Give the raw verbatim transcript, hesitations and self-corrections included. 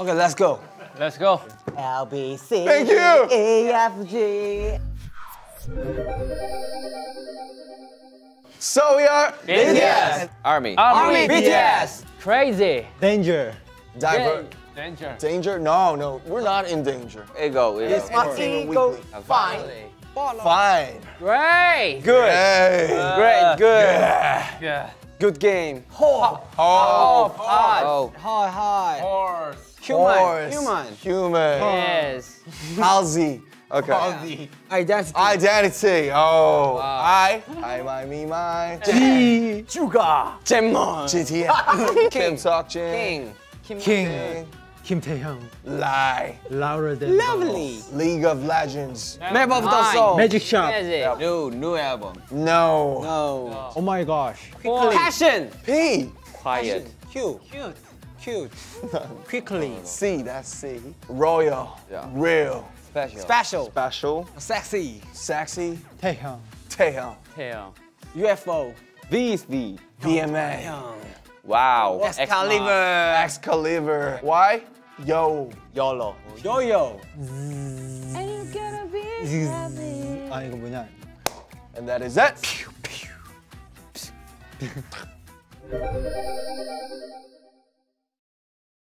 Okay, let's go. Let's go. L, B, C, thank you. E, F, G. So we are B T S. Army. Army. Army. B T S. Crazy. Danger. Diver. Danger. Danger? No, no. We're not in danger. Ego. It's my ego. Fine. Fine. Great. Good. Uh, Great. Good. Yeah. Good game. Hop. Hop. Hop. Hi. Hi. Horse. Human. Horse. Human. Human. Yes. Halsey. Okay. Halsey. Identity. Identity. Oh. Wow. I. I. My. Me. My. G. Juga. Jemon. J T. Kim Seokjin. King. Kim King. Kim Taehyung. Lie. Louder than lovely. League of Legends. Map of the Soul. Magic Shop. Yep. New new album. No. No. No. Oh my gosh. Quickly. Passion. P. Quiet. Passion. Q. Cute. Cute. Quickly. C. That's C. Royal. Yeah. Real. Special. Special. Special. Sexy. Sexy. Taeyang. Taeyang. Taeyang. U F O. V is V. V M A. Taeyang. Wow. Excalibur. Excalibur. Why? Yo. YOLO. Yo-yo. And you're gonna be happy. 아, 이거 뭐냐? And that is it.